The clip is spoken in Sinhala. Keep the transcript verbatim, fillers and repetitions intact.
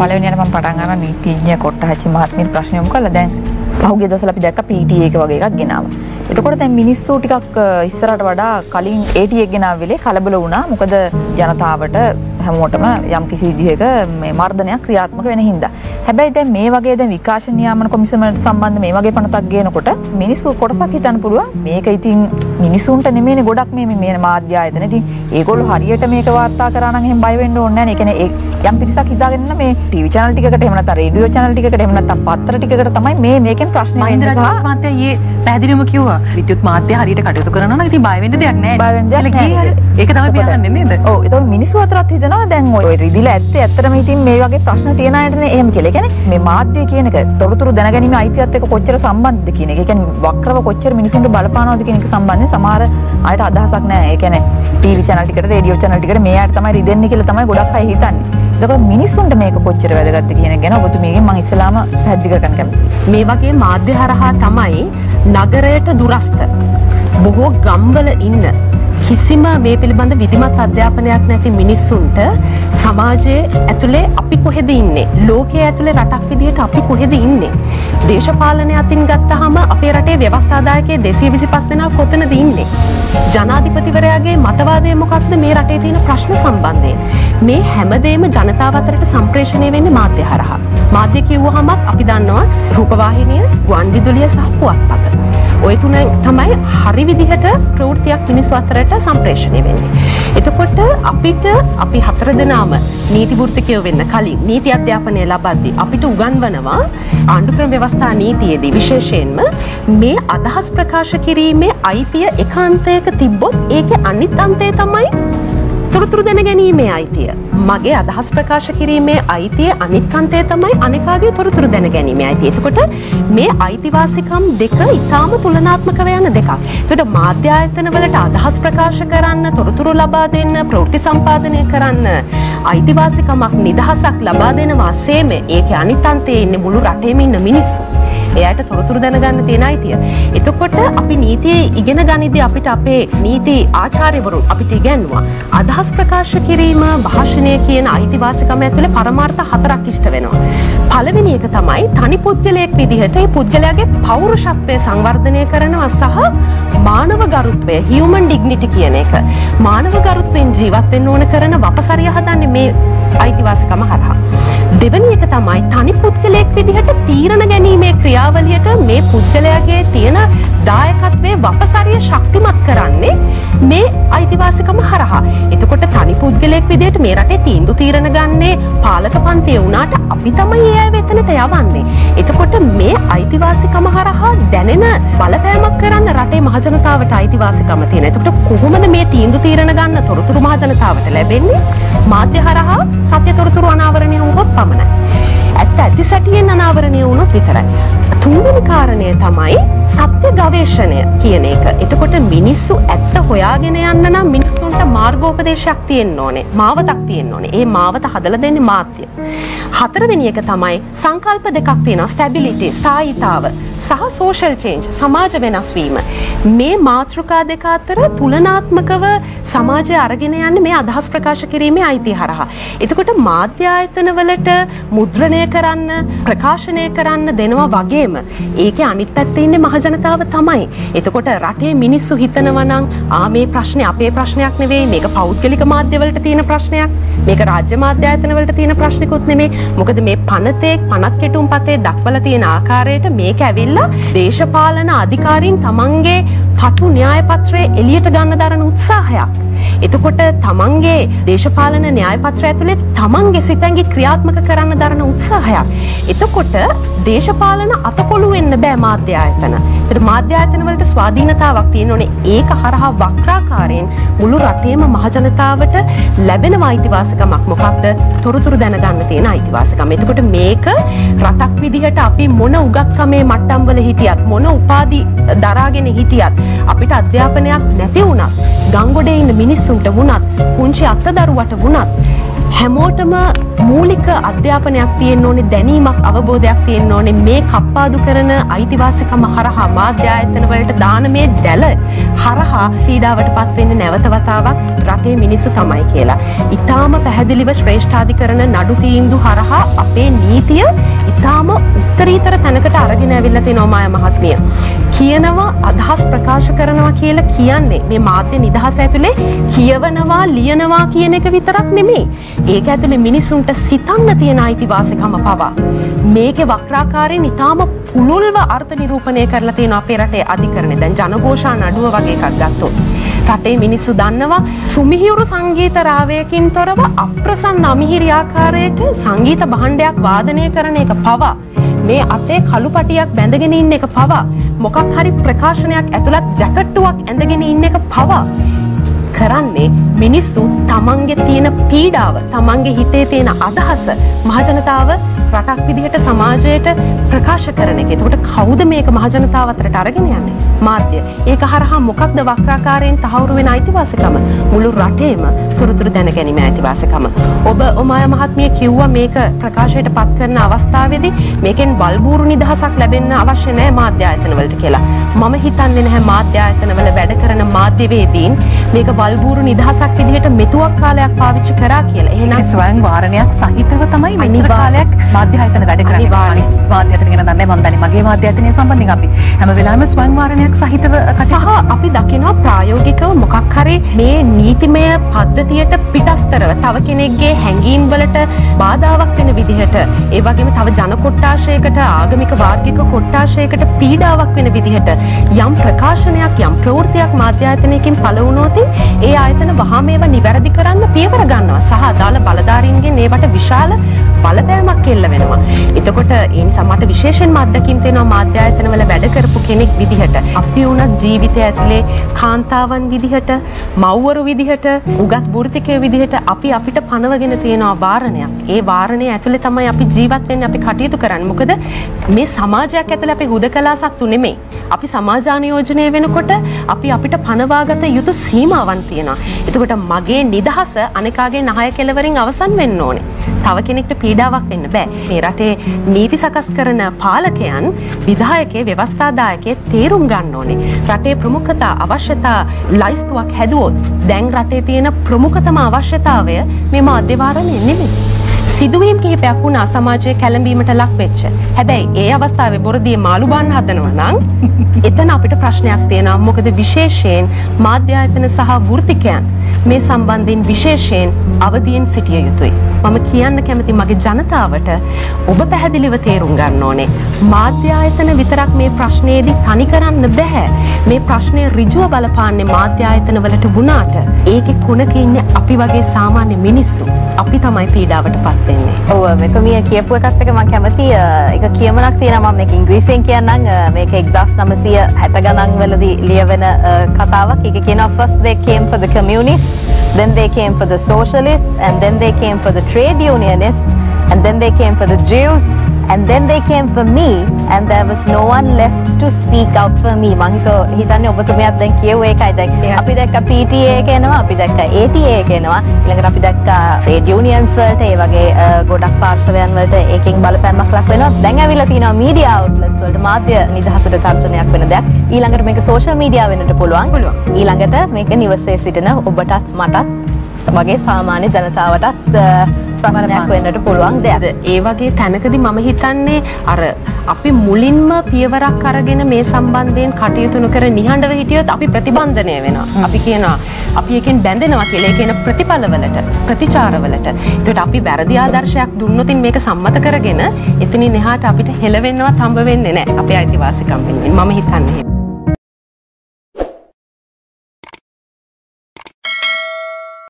පළවෙනි යන මම පටන් ගන්න නීතිඥ කොට්ටාචි මහත්මිය ප්‍රශ්න යොමු කළා. දැන් පහුගිය දවස්වල අපි දැක්ක P T A එක වගේ එකක් ගෙනාවා. එතකොට දැන් මිනිස්සු ටිකක් ඉස්සරහට වඩා කලින් A T A එක ගෙනාව වෙලේ කලබල වුණා. මොකද ජනතාවට හැමෝටම යම් කිසි විදිහක මේ මර්ධනයක් ක්‍රියාත්මක වෙන හින්දා. හැබැයි දැන් මේ වගේ දැන් විකාශන නියාමන කොමිසමට සම්බන්ධ මේ වගේ පනතක් ගේනකොට මිනිස්සු කොටසක් හිතන්න පුළුවන් මේක ඉතින් මිනිසුන්ට නෙමෙයිනේ ගොඩක් මේ මේ මාධ්‍ය ආයතන. ඉතින් ඒගොල්ලෝ හරියට මේක වාර්තා කරා නම් එහෙම බය වෙන්න ඕනේ නැහැ. ඒ කියන්නේ යම් පිරිසක් හිතාගෙන ඉන්න මේ ටීවී channel ටිකකට එහෙම නැත්නම් රේඩියෝ channel ටිකකට එහෙම නැත්නම් පත්තර ටිකකට තමයි මේ මේකෙන් ප්‍රශ්න වෙන්නේ. මහින්ද මාත්‍යා ඊයේ පැහැදිලිවම කිව්වා විද්‍යුත් මාත්‍යා හරියට කටයුතු කරනවා නම් ඉතින් බය වෙන්න දෙයක් නැහැ. බය වෙන්න දෙයක් නැහැ. ඒක තමයි පියාගන්නේ නේද? ඔව්. ඒතකොට මිනිස්සු අතරත් හිතනවා දැන් ඔය රිදිලා ඇත්තේ ඇත්තටම ඉතින් මේ වගේ ප්‍රශ්න තියෙන අයටනේ එහෙම කියලා. මේ මාධ්‍ය කියන එක තොරතුරු දැනගැනීම අයිතියත් එක්ක කොච්චර සම්බන්ධද කියන එක. ඒ කියන්නේ වක්‍රව කොච්චර මිනිසුන්ට බලපානවද කියන එක සම්බන්ධයෙන් සමහර අයට අදහසක් නැහැ. ඒ කියන්නේ ටීවී channel ටිකට, රේඩියෝ channel ටිකට මේ අයට තමයි රිදෙන්නේ කියලා තමයි ගොඩක් අය හිතන්නේ. ඒකෝ මිනිසුන්ට මේක කොච්චර වැදගත්ද කියන එක ගැන ඔබතුමීගෙන් මම ඉස්සලාම පැහැදිලි කරගන්න කැමතියි. මේ වගේ මාධ්‍ය හරහා තමයි නගරයට දුරස්ත බොහෝ ගම්වල ඉන්න කිසිම මේ පිළිබඳ විධිමත් අධ්‍යාපනයක් නැති මිනිස්සුන්ට සමාජයේ ඇතුලේ අපි කොහෙද ඉන්නේ, ලෝකයේ ඇතුලේ රටක් විදියට අපි කොහෙද ඉන්නේ, දේශපාලනය අතින් ගත්තාම අපේ රටේ ව්‍යවස්ථාදායකයේ දෙසිය විසිපස් දෙනා කොතනද ඉන්නේ, ජනාධිපතිවරයාගේ මතවාදය මොකක්ද මේ රටේ තියෙන ප්‍රශ්න සම්බන්ධයෙන්, මේ හැමදේම ජනතාව අතරට සම්ප්‍රේෂණය වෙන්නේ මාධ්‍ය හරහා. මාධ්‍ය කිව්වහම අපි දන්නවා රූපවාහිනිය, ගුවන් විදුලිය සහ පුවත්පත. ඔය තුන තමයි හරි විදිහට ප්‍රවෘත්තියක් මිනිස් අතරට සම්ප්‍රේෂණය වෙන්නේ. එතකොට අපිට අපි හතර දෙනාම නීති වෘත්තිකයෝ වෙන්න කලින් නීති අධ්‍යාපනය ලබද්දී අපිට උගන්වනවා ආණ්ඩු ක්‍රම ව්‍යවස්ථා නීතියේදී විශේෂයෙන්ම මේ අදහස් ප්‍රකාශ කිරීමේ අයිතිය එකාන්තයක තිබ්බොත් ඒකේ අනිත් අන්තය තමයි තොරතුරු දැනගැනීමේ අයිතිය. මගේ අදහස් ප්‍රකාශ කිරීමේ අයිතිය අනිත් අන්තය තමයි අනිකාගේ තොරතුරු දැනගැනීමේ අයිතිය. එතකොට මේ අයිතිවාසිකම් දෙක ඊටාම තුලනාත්මකව යන දෙකක්. එතකොට මාධ්‍ය ආයතන වලට අදහස් ප්‍රකාශ කරන්න, තොරතුරු ලබා දෙන්න, ප්‍රවෘත්ති සම්පාදනය කරන්න අයිතිවාසිකමක් නිදහසක් ලබා දෙනවා සේම ඒකේ අනිත් අන්තයේ ඉන්න මුළු රටේම ඉන්න මිනිස්සු. එයාට තොරතුරු දැනගන්න තියෙන අයිතිය. එතකොට අපි නීතියේ ඉගෙන ගනිද්දී අපිට අපේ නීති ආචාර්යවරුන් අපිට ඉගෙනුවා අදහස් ප්‍රකාශ කිරීම, භාෂණය කියන අයිතිවාසිකම ඇතුලේ පරමාර්ථ හතරක් ඉෂ්ට වෙනවා. පළවෙනි එක තමයි තනි පුද්ගලයෙක් විදිහට ඒ පුද්ගලයාගේ පෞරුෂත්වය සංවර්ධනය කරනවා සහ මානව ගරුත්වය, human dignity කියන එක. මානව ගරුත්වයෙන් ජීවත් වෙන්න ඕන කරන වපසරිය හදන්නේ මේ අයිතිවාසිකම හරහා. දෙවෙනි එක තමයි තනි පුද්ගලයෙක් විදිහට තීරණ ගැනීමේ ක්‍රියාවලියට මේ පුද්ගලයාගේ තියෙන දායකත්වයේ වපසරිය ශක්තිමත් කරන්නේ මේ අයිතිවාසිකම හරහා. එතකොට තනි පුද්ගලයෙක් විදිහට මේ රටේ තීන්දුව තීරණ ගන්නේ පාලක පන්තියේ වුණාට අපි තමයි ඒ වෙතනට යවන්නේ. එතකොට මේ අයිතිවාසිකම හරහා දැනෙන බලපෑමක් කරන්න රටේ මහජනතාවට අයිතිවාසිකම තියෙනවා. එතකොට කොහොමද මේ තීන්දුව තීරණ ගන්න තොරතුරු මහජනතාවට ලැබෙන්නේ? මාධ්‍ය හරහා සත්‍ය තොරතුරු අනාවරණය වුණොත් පමණයි. ඇත්ත ඇති සැටියෙන් අනාවරණය වුණොත් විතරයි. තුන්වෙනි කාරණය තමයි සත්‍ය ගවේෂණය කියන එක. එතකොට මිනිස්සු ඇත්ත හොයාගෙන යන්න නම් මිනිස්සුන්ට මාර්ගෝපදේශයක් තියෙන්න ඕනේ, මාවතක් තියෙන්න ඕනේ. ඒ මාවත හදලා දෙන්නේ මාධ්‍ය. හතරවෙනි එක තමයි සංකල්ප දෙකක් තියෙනවා, ස්ටැබිලිටි, ස්ථායීතාව සහ සෝෂල් චේන්ජ්, සමාජ වෙනස් වීම. මේ මාතෘකා දෙක අතර තුලනාත්මකව සමාජය අරගෙන යන්නේ මේ අදහස් ප්‍රකාශ කිරීමේ අයිතිය හරහා. එතකොට මාධ්‍ය ආයතනවලට මුද්‍රණය කරන්න, ප්‍රකාශනය කරන්න දෙනවා වගේම ඒකේ අනිත් පැත්තේ ඉන්නේ මහජනතාව තමයි. එතකොට රටේ මිනිස්සු හිතනවා නම් ආ මේ ප්‍රශ්නේ අපේ ප්‍රශ්නයක් නෙවෙයි, මේක පෞද්ගලික මාධ්‍යවලට තියෙන ප්‍රශ්නයක්, මේක රාජ්‍ය මාධ්‍ය ආයතනවලට තියෙන ප්‍රශ්නකුත් නෙමෙයි. මොකද මේ පනතේ පනත් කෙටුම් පතේ දක්වලා තියෙන ආකාරයට මේක ඇවිල්ලා දේශපාලන අධිකාරීන් තමන්ගේ පටු න්‍යාය පත්‍රය එළියට ගන්න දරන උත්සාහයක්. එතකොට තමන්ගේ දේශපාලන න්‍යාය පත්‍රය ඇතුලේ තමන්ගේ සිතැඟි ක්‍රියාත්මක කරන්න දරන උත්සාහයක්. එතකොට දේශපාලන අතකොළු වෙන්න බෑ මාධ්‍ය ආයතන. ඒතර මාධ්‍ය ආයතන වලට ස්වාධීනතාවක් තියෙන්න ඕනේ. ඒක හරහා වක්‍රාකාරයෙන් මුළු රටේම මහජනතාවට ලැබෙන අයිතිවාසිකමක් මොකක්ද? තොරතුරු දැනගන්න තියෙන අයිතිවාසිකම. එතකොට මේක රටක් විදිහට අපි මොන උගත්කමේ මට්ටම් වල හිටියත්, මොන උපාධි දරාගෙන හිටියත්, අපිට අධ්‍යාපනයක් නැති වුණත්, ගංගොඩේ ඉන්න මිනිස්සුන්ට වුණත්, පුංචි අත්තදරුවට වුණත් හැමෝටම මූලික අධ්‍යාපනයක් තියෙන්න ඕනේ, දැනීමක් අවබෝධයක් තියෙන්න ඕනේ. මේ කප්පාදු කරන අයිතිවාසිකම හරහා මාධ්‍ය ආයතන වලට දාන මේ දැල හරහා පීඩාවටපත් වෙන්නේ නැවත වතාවක් රටේ මිනිස්සු තමයි කියලා. ඊටාම පැහැදිලිව ශ්‍රේෂ්ඨාධිකරණ නඩු තීන්දුව හරහා අපේ නීතිය ඊටාම උත්තරීතර තැනකට අරගෙන ඇවිල්ලා තිනවා මාය මහත්මිය. කියනවා අදහස් ප්‍රකාශ කරනවා කියලා කියන්නේ මේ මාධ්‍ය නිදහස ඇතුලේ කියවනවා ලියනවා කියන එක විතරක් නෙමෙයි. ඒක ඇතුලේ මිනිසුන්ට සිතන්න තියෙන අයිතිවාසිකම පවා මේකේ වක්‍රාකාරයෙන් ඊටාම පුළුල්ව අර්ථ නිරූපණය කරලා තියෙන අපේ රටේ අධිකරණේ. දැන් ජනഘോഷා නඩුව වගේ එකක් ගත්තොත් රටේ මිනිස්සු දන්නවා සුමිහිරු සංගීත රාවයකින් තොරව අප්‍රසන්න අමිහිරි ආකාරයට සංගීත භාණ්ඩයක් වාදනය කරන එක පවා මේ අතේ කළු පටියක් බැඳගෙන ඉන්න එක පවා මොකක් හරි ප්‍රකාශනයක් ඇතුළත් ජැකට්ටුවක් ඇඳගෙන ඉන්න එක පවා කරන්නේ මිනිස්සු තමන්ගේ තියෙන පීඩාව, තමන්ගේ හිතේ තියෙන අදහස මහජනතාව රටක් විදිහට සමාජයට ප්‍රකාශ කරන එක. එතකොට කවුද මේක මහජනතාව අතරට අරගෙන යන්නේ? මාධ්‍ය. ඒක හරහා මොකක්ද වක්‍රාකාරයෙන් තහවුරු වෙන අයිතිවාසිකම? මුළු රටේම තොරතුරු දැනගැනීමේ අයිතිවාසිකම. ඔබ ඔමාය මහත්මිය කිව්වා මේක ප්‍රකාශයට පත් කරන අවස්ථාවේදී මේකෙන් වල්බූරු නිදහසක් ලැබෙන්න අවශ්‍ය නැහැ මාධ්‍ය ආයතන වලට කියලා. මම හිතන්නේ නැහැ මාධ්‍ය ආයතන වල වැඩ කරන මාධ්‍යවේදීන් මේක වල්බූරු නිදහසක් විදිහට මෙතුවක් කාලයක් පාවිච්චි කරා කියලා. එහෙනම් ස්වයං වාරණයක් සහිතව තමයි මෙච්චර කාලයක් මාධ්‍ය ආයතන වැඩ කරන්නේ. මාධ්‍ය ආයතන ගැන දන්නේ මම දන්නේ මගේ මාධ්‍ය ආයතනය සම්බන්ධයෙන් අපි හැම වෙලාවෙම ස්වයං වාරණයක් සහිතව සහ අපි දකිනවා ප්‍රායෝගිකව මොකක් හරි මේ නීතිමය පද්ධතියට පිටස්තරව තව කෙනෙක්ගේ හැඟීම් වලට බාධාවක් වෙන විදිහට, ඒ වගේම තව ජන කොට්ටාශයකට, ආගමික වාර්ගික කොට්ටාශයකට පීඩාවක් වෙන විදිහට යම් ප්‍රකාශනයක් යම් ප්‍රවෘත්තියක් මාධ්‍ය ආයතනයකින් පළ වුණොත් ඒ ආයතන වහාම ඒවා නිවැරදි කරන්න පියවර ගන්නවා සහ අදාළ බලධාරීන්ගෙන් ඒවට විශාල බලපෑමක් එල්ල වෙනවා. එතකොට ඒ නිසා මට විශේෂයෙන්ම අත්දැකීම් තියෙනවා මාධ්‍ය ආයතනවල වැඩ කරපු කෙනෙක් විදිහට අපි වුණත් ජීවිතය ඇතුලේ කාන්තාවන් විදිහට, මව්වරු විදිහට, උගත් වෘත්තිකයෝ විදිහට අපි අපිට පනවගෙන තියෙනවා වාරණයක්. ඒ වාරණය ඇතුලේ තමයි අපි ජීවත් වෙන්නේ, අපි කටයුතු කරන්නේ. මොකද මේ සමාජයක් ඇතුලේ අපි හුදකලා සත්තු නෙමෙයි. අපි සමාජානුයෝජනය වෙනකොට අපි අපිට පනවාගත යුතු සීමාවන් තියෙනවා. එතකොට මගේ නිදහස අනිකාගේ නහය කෙළවරින් අවසන් වෙන්න ඕනේ. තව කෙනෙක්ට පීඩාවක් වෙන්න බෑ. මේ රටේ නීති සකස් කරන පාලකයන්, විධායකේ, ව්‍යවස්ථාදායකේ තීරුම් ගන්න ඕනේ. රටේ ප්‍රමුඛතා අවශ්‍යතා ලයිස්තුවක් හැදුවොත් දැන් රටේ තියෙන ප්‍රමුඛතම අවශ්‍යතාවය මේ මාධ්‍ය වාරණය නෙමෙයි. සිදුවීම් කිහිපයක් වුණා සමාජයේ කැළඹීමට ලක් වෙච්ච. හැබැයි ඒ අවස්ථාවේ බොරදී මාළු බාන්න හදනවා නම් එතන අපිට ප්‍රශ්නයක් තියෙනවා. මොකද විශේෂයෙන් මාධ්‍ය ආයතන සහ වෘත්තිකයන් මේ සම්බන්ධයෙන් විශේෂයෙන් අවධියෙන් සිටිය යුතුයි. මම කියන්න කැමති මගේ ජනතාවට ඔබ පැහැදිලිව තේරුම් ගන්න ඕනේ මාධ්‍ය ආයතන විතරක් මේ ප්‍රශ්නේදී තනි කරන්න බෑ. මේ ප්‍රශ්නේ ඍජුව බලපාන්නේ මාධ්‍ය ආයතන වලට වුණාට ඒකේ කොනක ඉන්නේ අපි වගේ සාමාන්‍ය මිනිස්සු. අපි තමයි පීඩාවටපත් වෙන්නේ. ඔව් මෙතුමිය කියපු එකත් එක මම කැමති එක කියමනක් තියෙනවා. මම මේක ඉංග්‍රීසියෙන් කියන්නම්. මේක එක්දාස් නවසිය හැට ගණන් වලදී ලියවෙන කතාවක්. ඒක කියනවා first they came for the communists, then they came for the socialists, and then they came for the trade unionists, and then they came for the Jews, and then they came for me, and there was no one left to speak out for me. මම හිතන්නේ ඔබතුමියත් දැන් කියුව එකයි. දැන් අපි දැක්කා පී ටී ඒ එක එනවා, අපි දැක්කා ඒ ටී ඒ එක එනවා, ඊළඟට අපි දැක්කා ට්‍රේඩ් යූනියන්ස් වලට, ඒ වගේ ගොඩක් පාර්ශවයන් වලට ඒකෙන් බලපෑමක් ලක් වෙනවා. දැන් ඇවිල්ලා තියෙනවා මීඩියා අවුට්ලට්ස් වලට මාධ්‍ය නිදහසට තර්ජනයක් වෙන දෙයක්. ඊළඟට මේක සෝෂල් මීඩියා වෙන්නට පුළුවන්. ඊළඟට මේක නිවසේ සිටින ඔබටත් මටත් වගේ සාමාන්‍ය ජනතාවටත් ප්‍රශ්නයක් වෙන්නට පුළුවන් දෙයක්. ඒ වගේ තැනකදී මම හිතන්නේ අර අපි මුලින්ම පියවරක් අරගෙන මේ සම්බන්ධයෙන් කටයුතු කර නිහඬව හිටියොත් අපි ප්‍රතිබන්ධනය වෙනවා. අපි කියනවා අපි එකෙන් බැඳෙනවා කියලා. ඒ කියන ප්‍රතිඵලවලට, ප්‍රතිචාරවලට. ඒකට අපි වැරදි ආදර්ශයක් දුන්නොතින් මේක සම්මත කරගෙන එතනින් එහාට අපිට හෙලවෙන්නවත් හම්බ වෙන්නේ නැහැ අපේ අයිතිවාසිකම් වෙනුවෙන්. මම හිතන්නේ